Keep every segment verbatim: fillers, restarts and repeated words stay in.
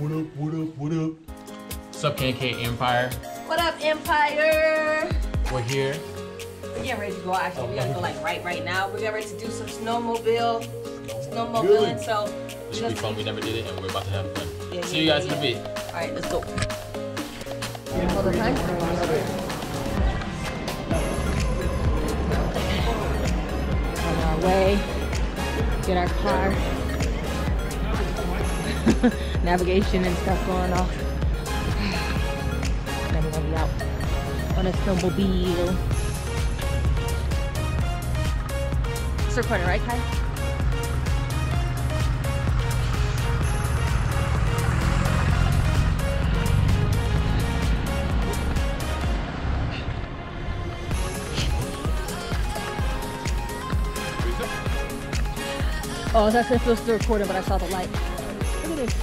What up, what up, what up? What's up, K and K Empire? What up, Empire? We're here. We're getting ready to go. Actually, we gotta go like right right now. We're getting ready to do some snowmobile. Snowmobiling, so. This should be fun. We never did it, and we're about to have fun. Yeah, See yeah, you guys yeah. in a bit. All right, let's go. Hold on, on our way. Get our car. Navigation and stuff going off. Then we're gonna be out on a snowmobile. It's recording, right, Kai? Oh, I was actually supposed to record it, but I saw the light. Look at this.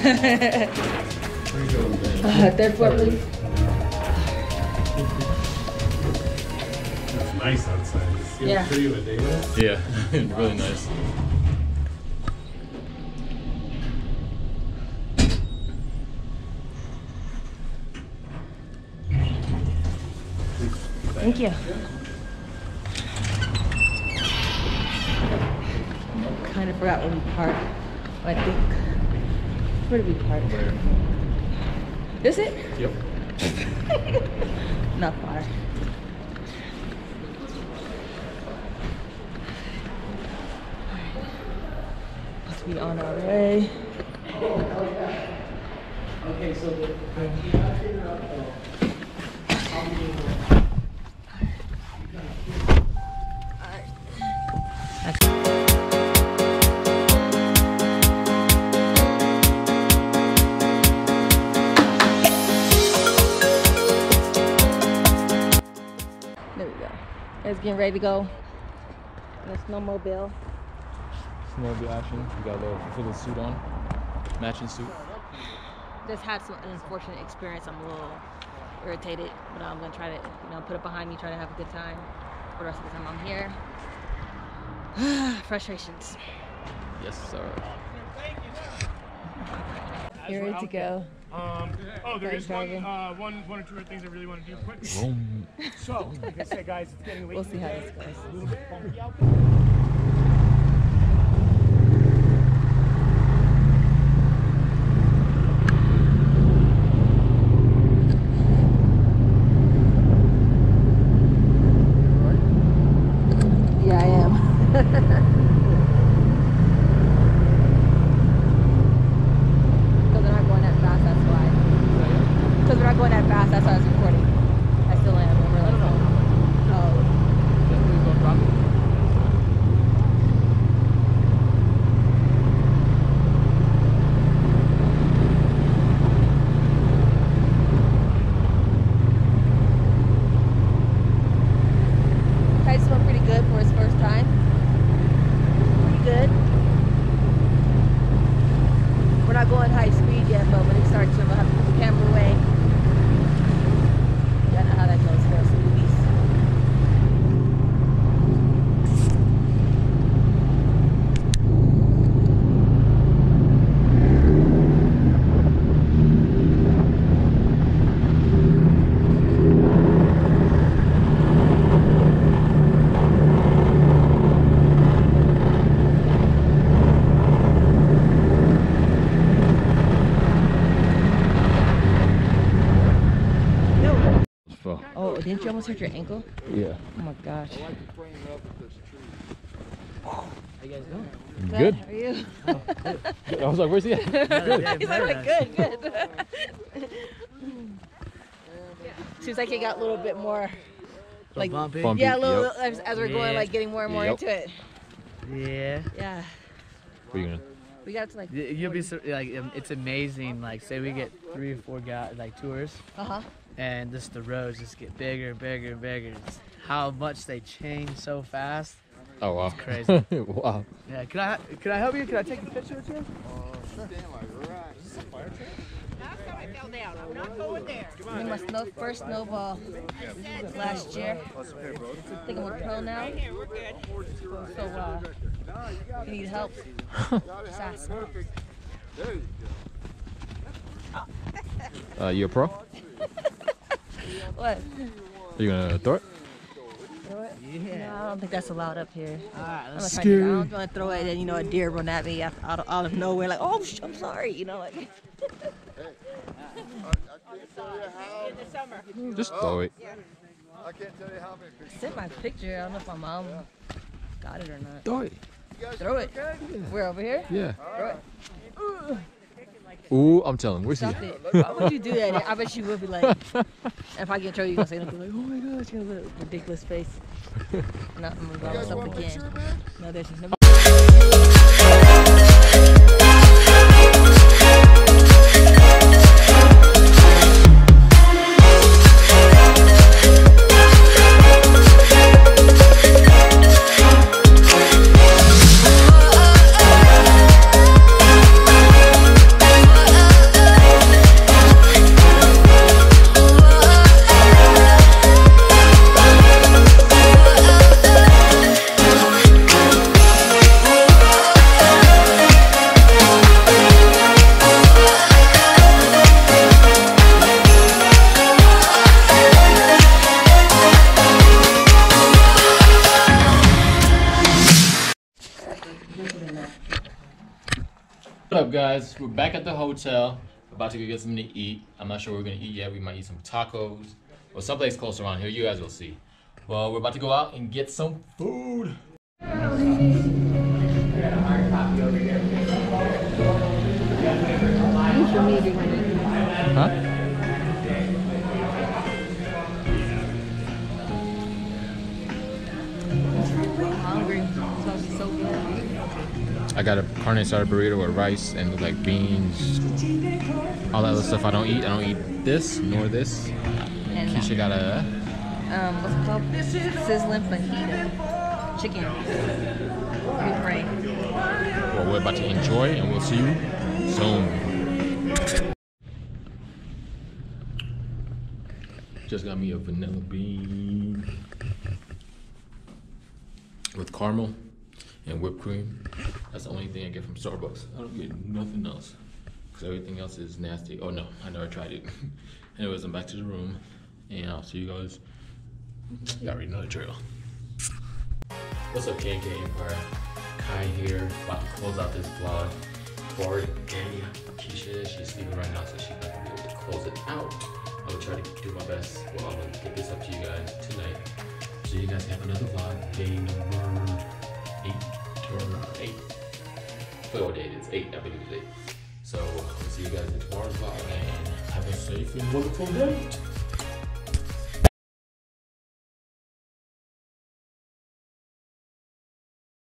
uh, third floor, please. That's nice outside. It's yeah. pretty with daylight. Yeah, really nice. Thank you. I kind of forgot where we parked. I think. Where did we park? Where? Is it? Yep. Not far. Alright. Let's be on our way. Okay, so the idea It's getting ready to go. And a snowmobile. Snowmobile action. We got a little, little suit on. Matching suit. Just had some unfortunate experience. I'm a little irritated, but I'm gonna try to, you know, put it behind me, try to have a good time for the rest of the time I'm here. Frustrations. Yes, sir. You're ready to go. Um, oh, there is one, uh, one, one or two other things I really want to do quick. So, like I said, guys, it's getting late. We'll see how this goes. A little bit funky out there. Yeah, I am. Oh, didn't you almost hurt your ankle? Yeah. Oh my gosh. I like to frame it up with this tree. How you guys doing? Good. Good. How are you? Oh, good. Good. I was like, where's he at? Good. He's like, good, good. Seems like it got a little bit more, like, bumpy. Yeah, a little, yep. as, as we're going, yeah. like, getting more and more yep. into it. Yeah. Yeah. What are you gonna? We got to like. You'll be so, like, it's amazing. Like, say we get three or four guys, like tours. Uh huh. And just the roads just get bigger and bigger and bigger. Just how much they change so fast. Oh wow. It's crazy. Wow. Yeah. Can I can I help you? Can I take a picture with you? Oh, sure. Stand like right. Is this a fire truck? Last time I fell down. down. I'm not going there. We must know first snowball last year. I think I'm a pro now. Right here, we're good. So, uh, you need help. Just ask. Uh, you a pro? What? Are you gonna throw it? Throw it? Yeah. No, I don't think that's allowed up here. All right, let's do it. I don't want to throw it and, you know, a deer run at me out of, out of nowhere, like, oh, I'm sorry, you know, like. In the summer. Just throw it. Yeah. I can't tell you how many pictures. It's in my picture. I don't know if my mom got it or not. Throw it. Throw it. Yeah. We're over here? Yeah. Right. Throw it. Ooh, I'm telling. Where's Stop he? It. Why would you do that? I bet you would be like, if I get in trouble, you're going to say nothing like, oh my gosh, you have a ridiculous face. Not I'm going to go up again. Picture, no, there's no. What up, guys? We're back at the hotel. About to go get something to eat. I'm not sure what we're gonna eat yet. We might eat some tacos or someplace close around here. You guys will see. Well, we're about to go out and get some food. Huh? I got a carne asada burrito with rice and with like beans, all that other stuff I don't eat. I don't eat this nor this. And Keisha got a um, what's it called? Sizzling fajita chicken. Be great. Well, we're about to enjoy, and we'll see you soon. Just got me a vanilla bean with caramel and whipped cream. That's the only thing I get from Starbucks. I don't get nothing else because everything else is nasty. Oh no, I never tried it. Anyways, I'm back to the room and I'll see you guys. You already know the trail. What's up, K and K Empire? Kai here, about to close out this vlog for Kenya. Keisha, she's sleeping right now, so she's not gonna be able to close it out. I will try to do my best. Well, I'm gonna get this up to you guys tonight. So you guys have another vlog, day number eight. eight. Well, it is eight, I believe it's eight. So, I'll see you guys in tomorrow's vlog and have a safe and wonderful night.